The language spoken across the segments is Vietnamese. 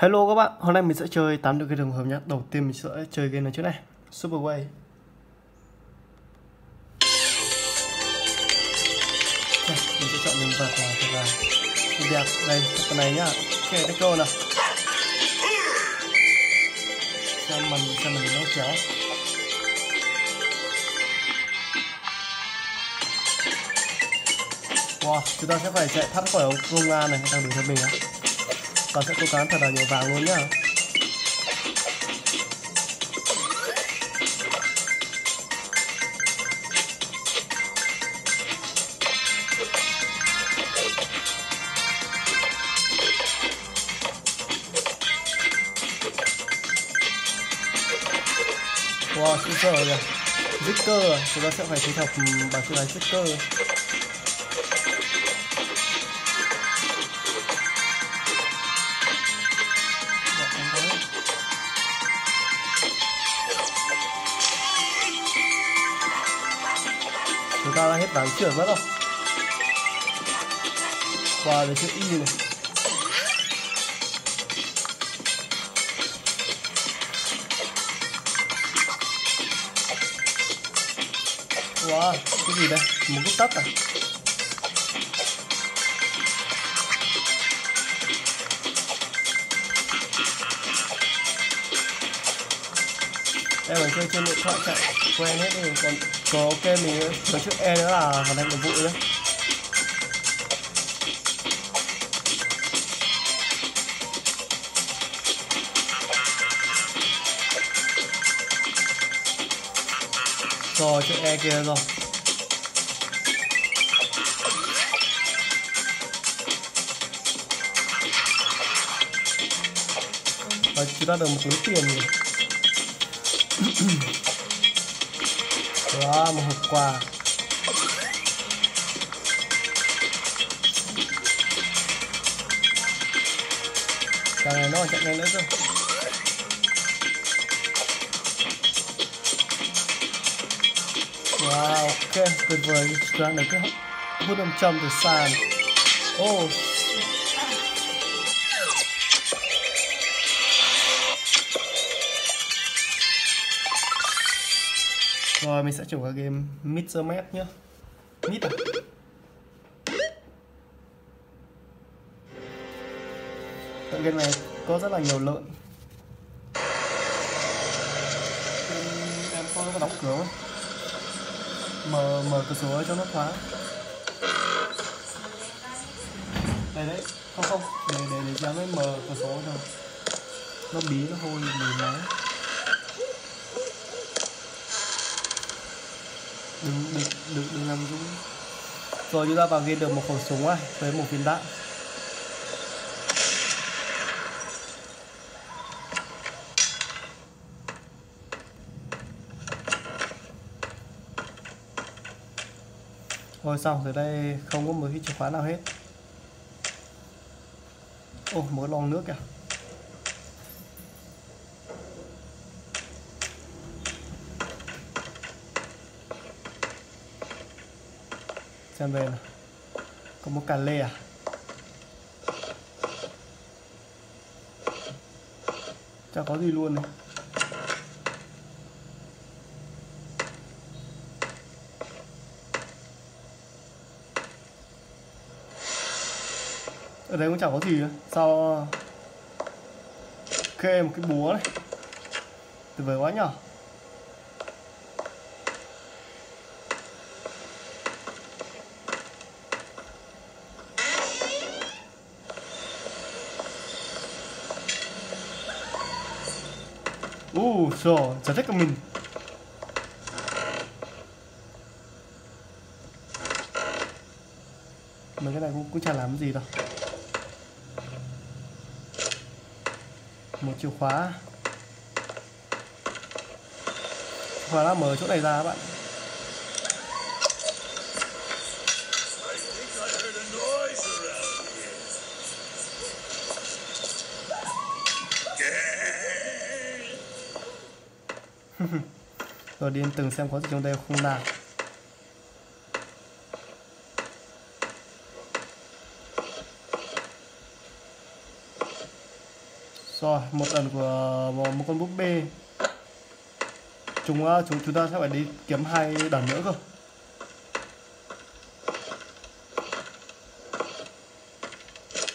Hello các bạn, hôm nay mình sẽ chơi 8 cái đường hợp nhé. Đầu tiên mình sẽ chơi game này trước này, Subway. Mình sẽ chọn những vật là thật là đẹp đây, con này nhá. Ok, let's go nào. Xem mình nấu cháo. Wow, chúng ta sẽ phải chạy thoát khỏi vùng A này, đang đuổi theo mình á. Còn sẽ cố gắng thật là nhiều vàng luôn nhá. Wow, super rồi kìa. Victor rồi, chúng ta sẽ phải kết hợp bằng phương án Victor. Chúng ta đã hết ván chuyển mất rồi. Qua wow, về chữ Y này. Wow, cái gì đây? Một cái tắt à? Em phải chơi trên điện thoại chạy quen hết đi, còn có ok mình có chữ E nữa là hoàn thành nhiệm vụ nữa. Rồi chữ E kia rồi. Và chúng ta được một số tiền rồi. Đó, một hộp quà. Cái này nó chạy nhanh nữa rồi. Wow, ok, tuyệt vời. Chúng ta được cái hút 500 từ sàn. Oh, rồi mình sẽ chuyển qua game Mittsomat nhé. Mitt à? Tại game này có rất là nhiều lợn. Em có đóng cửa không? Mở cửa sổ cho nó thoáng. Đây đấy, không, để ra mới mở cửa sổ thôi. Nó bí, nó hôi, mùi máy. Đừng làm dũng. Rồi chúng ta vào game được một khẩu súng này với một viên đạn. Rồi xong rồi, đây không có một cái chìa khóa nào hết. Ô, một cái lon nước kìa. Xem về nào. Có một cà lê à? Chả có gì luôn này. Ở đây cũng chả có gì nữa. Sao? Ok, một cái búa này. Tuyệt vời quá nhở. Rồi, giải thích của mình. Mấy cái này cũng chả làm gì đâu. Một chìa khóa. Khóa là mở chỗ này ra các bạn. Rồi điên từng xem có gì trong đây không nào. Rồi, một ẩn của một con búp bê. Chúng ta sẽ phải đi kiếm hai đẩn nữa cơ.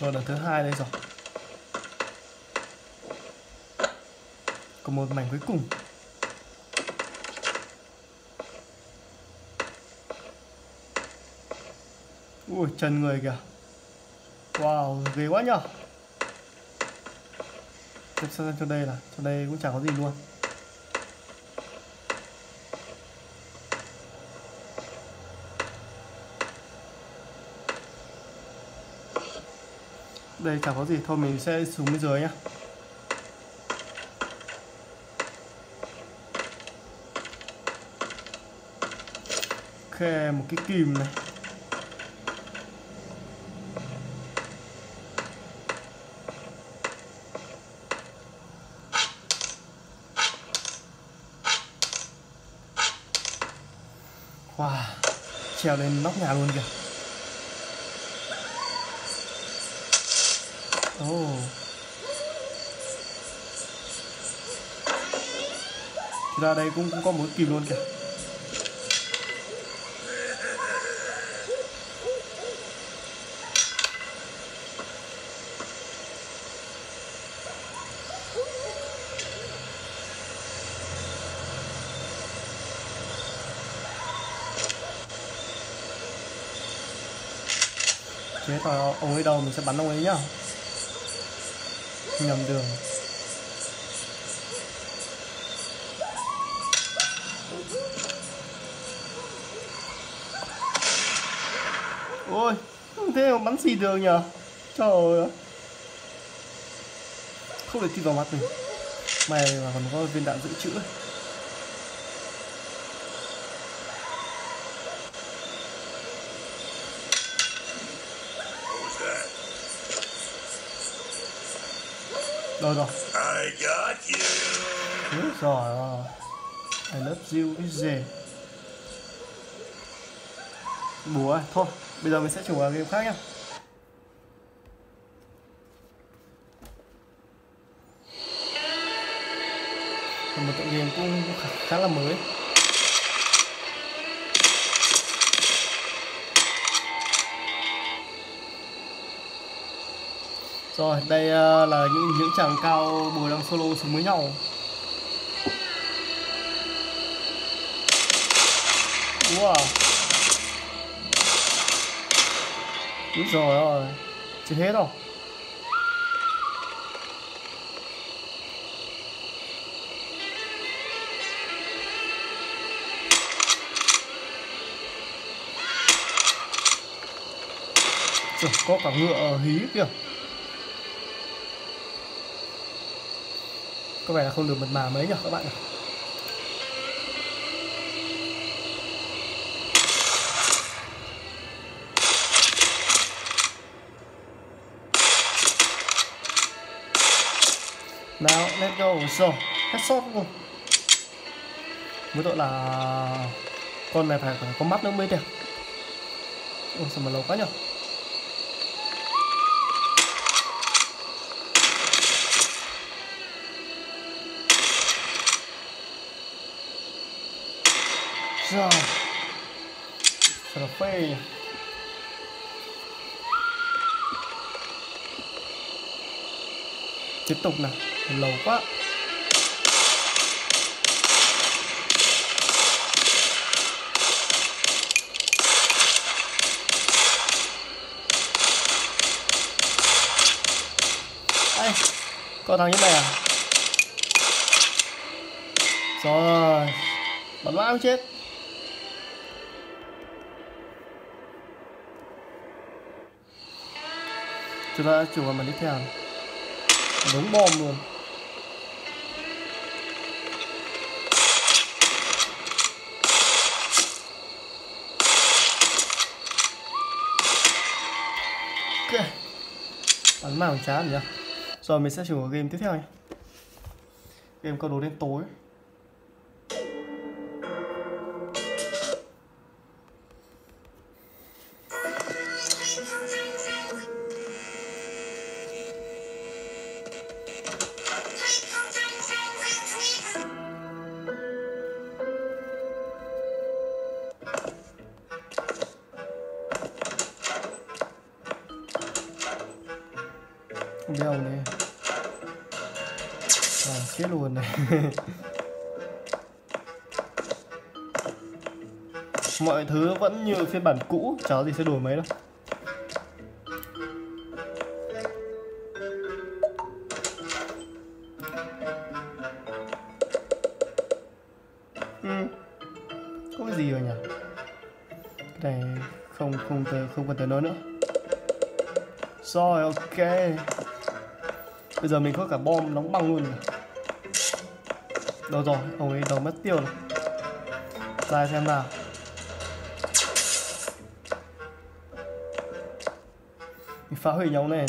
Rồi, đẩn thứ hai đây rồi. Còn một mảnh cuối cùng. Ui, chân người kìa. Wow, ghê quá nhở. Xem sang cho đây là, cho đây cũng chả có gì luôn. Đây chả có gì, thôi mình sẽ xuống bên dưới nhá. Ok, một cái kìm này. Wow, trèo lên nóc nhà luôn kìa. Thì ra đây cũng có một kìm luôn kìa. Thế thôi, ông ấy đâu mình sẽ bắn ông ấy nhá. Nhầm đường. Ôi, thế mà bắn xì đường nhờ. Trời ơi. Không để tin vào mắt mình. Mày mà còn có viên đạn dự trữ. Rồi rồi. Đúng rồi. I love you is there. Búa ơi, thôi. Bây giờ mình sẽ chuyển vào game khác nhá. Một tựa game cũng khá là mới. Rồi, đây là những chàng cao bồi đang solo xuống với nhau. Wow. Úi giời ơi, chết hết rồi. Trời, có cả ngựa hí kìa. Có vẻ là không được mật mà mấy nhỉ các bạn ạ. Nào, let's go. So, headshot luôn. Với tội là con này phải có mắt nữa mới đẹp. Ôi sao mà lâu quá nhỉ. Rồi. Rồi phê. Tiếp tục nào, lâu quá. Ê, có thằng như mày à? Rồi, bắn mãi không chết. Chúng ta chuyển vào màn tiếp theo. Đúng bom luôn. Ok. Bắn màu chán nhỉ. Rồi mình sẽ chuyển vào game tiếp theo nhé. Game câu đố đến tối. nhau này, làm chết luôn này. Mọi thứ vẫn như phiên bản cũ, chả gì sẽ đổi mấy đâu. Có cái gì rồi nhỉ? Cái này không cần tới nó nữa. Rồi, ok. Bây giờ mình có cả bom nóng băng luôn. Đâu rồi, ông ấy đầu mất tiêu rồi. Ra xem nào. Mình phá hủy nhóm này.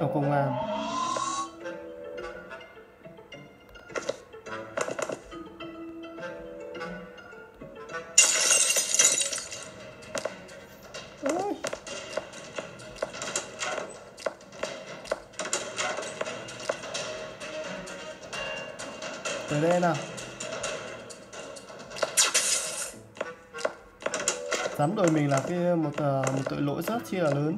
Ở công an. Tới đây nào. Dám đổi mình là cái một tội lỗi rất chi là lớn.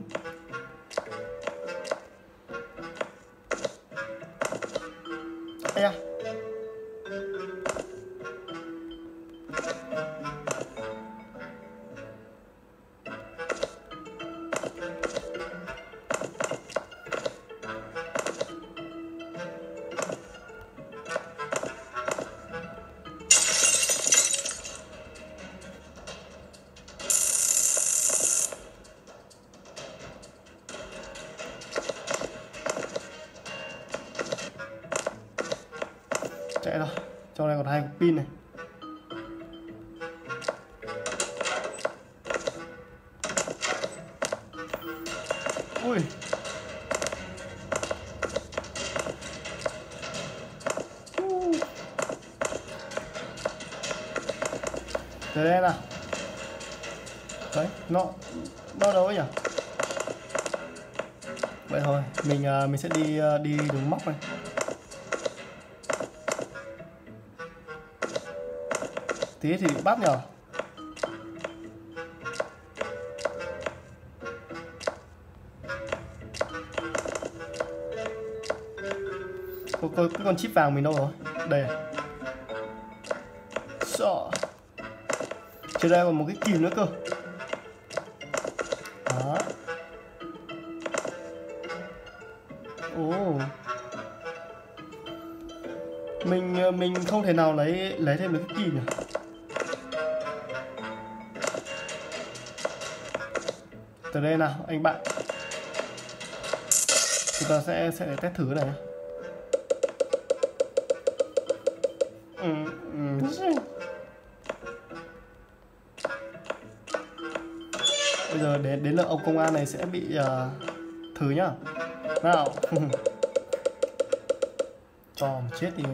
Chạy rồi, trong này còn 2 pin này. Ui. Tới đây nào. Đấy, nó đâu ấy nhỉ? Vậy thôi, mình sẽ đi đường móc này. Thế thì bắt nhờ. Cái con chip vàng mình đâu rồi? Đây à? Sợ. Trên đây còn một cái kìm nữa cơ. Đó. Ồ. Mình không thể nào lấy thêm được cái kìm nhỉ? Từ đây nào anh bạn, chúng ta sẽ test thử này. Bây giờ đến lượt ông công an này sẽ bị thử nhá. Nào. Tròn chết đi.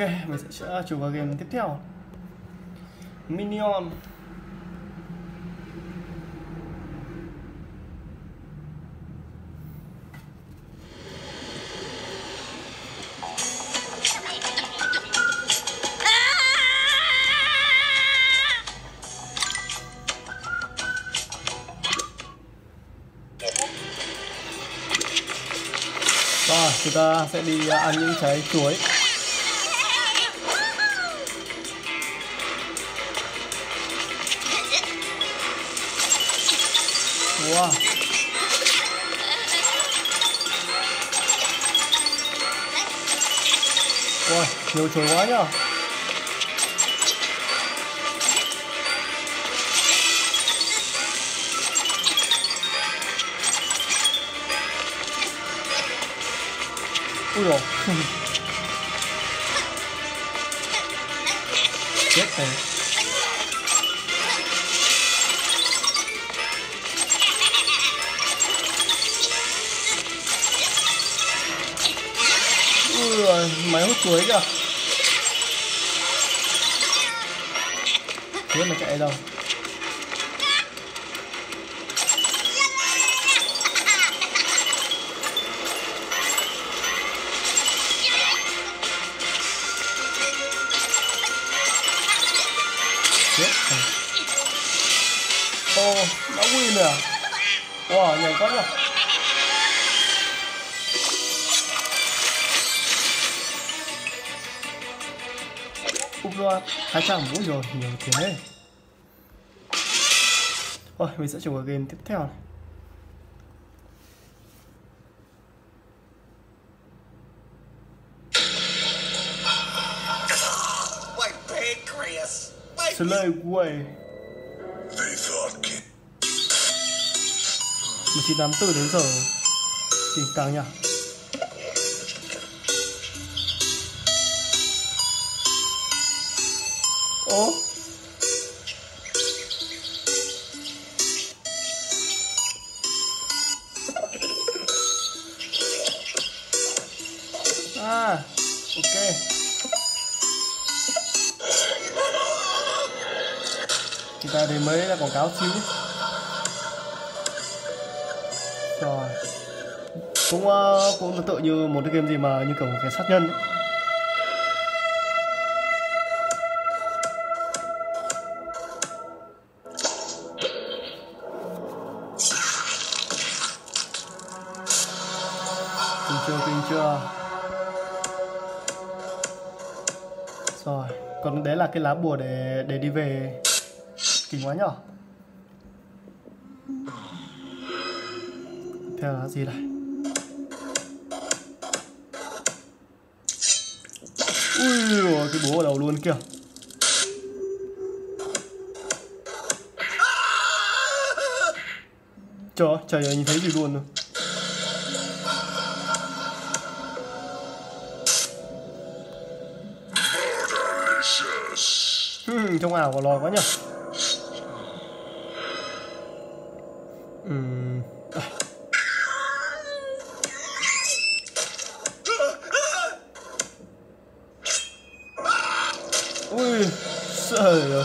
Ok, mình sẽ chuyển vào game tiếp theo. Minion. Rồi, chúng ta sẽ đi ăn những trái chuối. Wow. Wow, nhiều chuối quá nhờ. Ui dồi. 17. Ui rồi, máy hút chuối kìa. Thế mà chạy đâu. Ô, đã win rồi à? Wow, nhảy quá rồi. Úp loa, 200 vũ rồi, nhiều thế đấy. Thôi, mình sẽ chuyển vào game tiếp theo này. Subway. 1984 đến giờ thì càng nhỉ. Ô. À, ok. Chúng ta thì mới là quảng cáo xíu. Rồi. Cũng tương tự như một cái game gì mà như kiểu cái sát nhân ấy. Kinh chưa. Rồi, còn đấy là cái lá bùa để đi về. Kinh quá nhở. Theo là gì đây? Ui rồi, cái bố vào đầu luôn kìa. Trời ơi, trời ơi, nhìn thấy gì luôn rồi. Trong ảo có lòi quá nhở. Ui, trời ơi,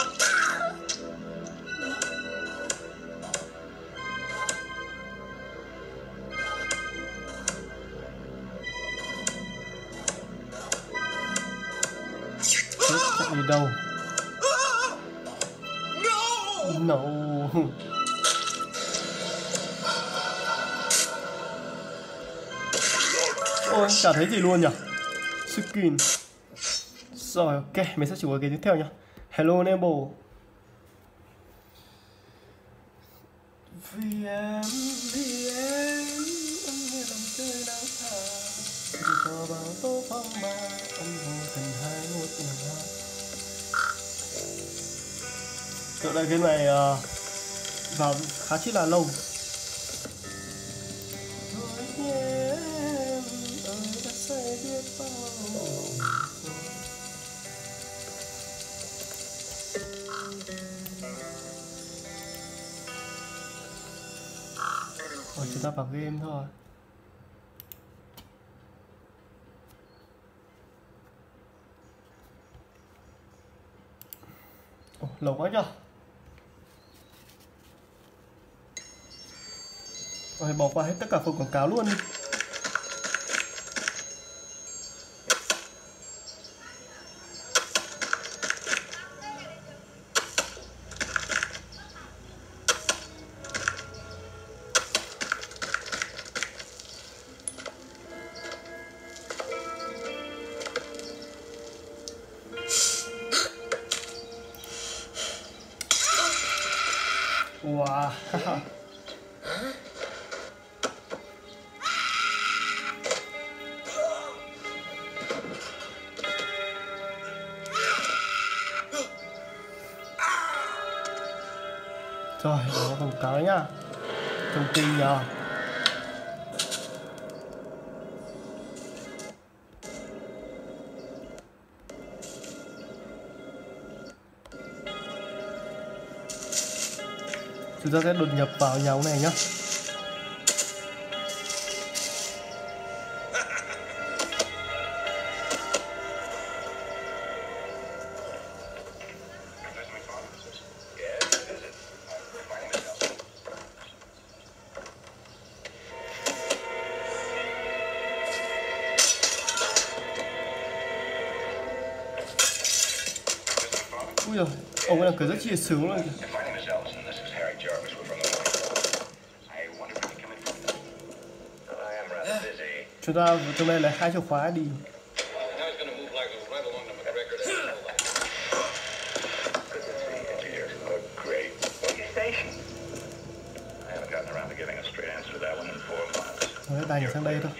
Đi đâu? No. Ôi, chả thấy gì luôn nhỉ? Skin. Rồi, ok, mình sẽ chuyển qua cái tiếp theo nhá. Hello Neighbor. Tựa đây cái này vào khá chỉ là lâu. Rồi chúng ta vào game thôi. Ồ, lâu quá chưa? Rồi bỏ qua hết tất cả phần quảng cáo luôn đi. Wow. Trời ơi, thằng cá nhá. Thằng kỳ nhờ. Chúng ta sẽ đột nhập vào nhà ông này nhá. Ui giời, ông ấy là cái rất chi sướng luôn kìa. Chúng ta trong đây lấy 2 chìa khóa đi. Đấy, đành sang đây thôi.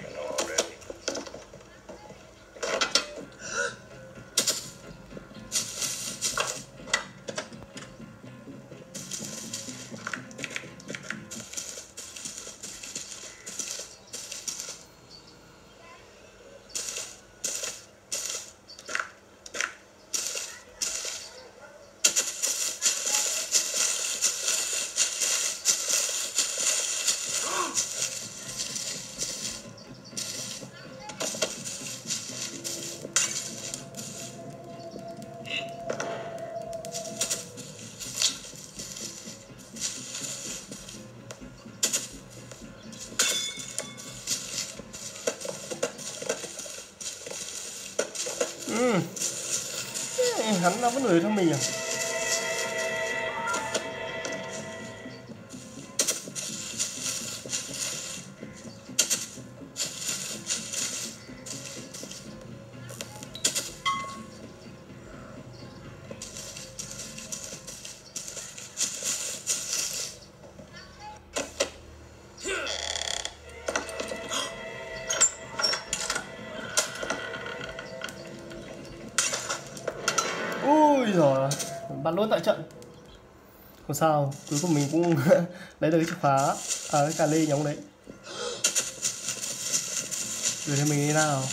Hắn nó vẫn đuổi theo mình à? Bắn luôn tại trận. Không sao, cuối cùng mình cũng lấy được cái chìa khóa. À, cái cà lê nhóm đấy. Đuổi theo mình đi nào.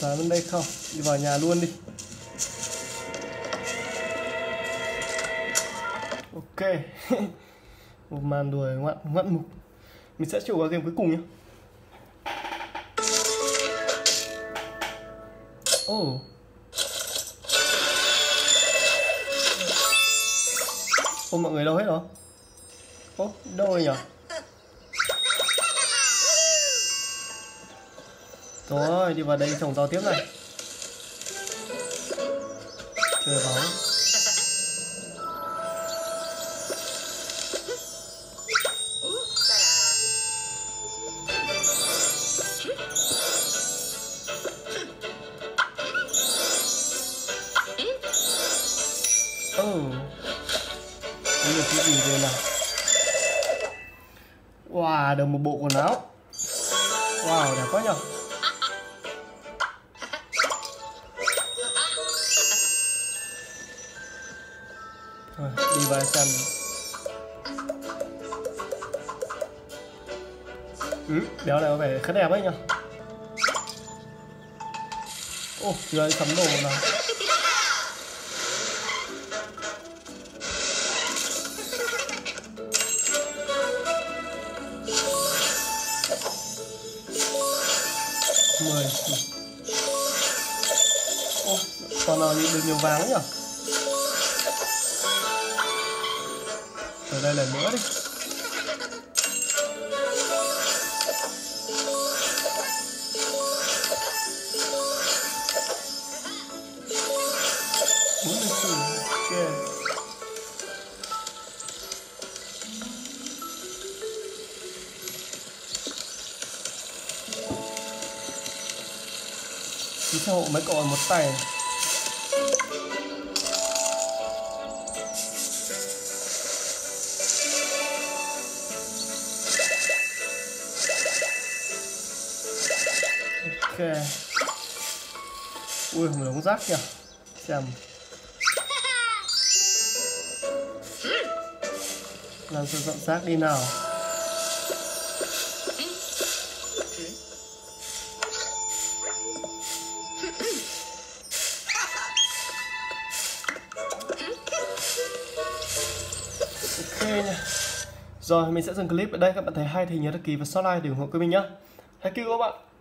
Vào bên đây không? Đi vào nhà luôn đi. Ok. Một màn đuổi ngoạn mục. Mình sẽ chịu vào game cuối cùng nhé. Oh. Ô, mọi người đâu hết rồi? Ô, đâu rồi nhỉ? Rồi, đi vào đây trồng rau tiếp này. Trời bóng. Ồ, đây là cái gì đây nào? Wow, được một bộ quần áo. Wow, đẹp quá nhỉ. Đi vào xem. Đéo này có vẻ khá đẹp ấy nhỉ. Ô, giờ sắm đồ nào. Mười. Ô, còn nào được nhiều vàng ấy nhỉ. Ở đây lần nữa đi. Chứ sao mấy cậu một tay. Ui, mình đống rác kìa. Xem làm sao dọn rác đi nào. Rồi, mình sẽ dừng clip ở đây. Các bạn thấy hay thì nhớ đăng ký và subscribe để ủng hộ kênh mình nhé. Thank you các bạn.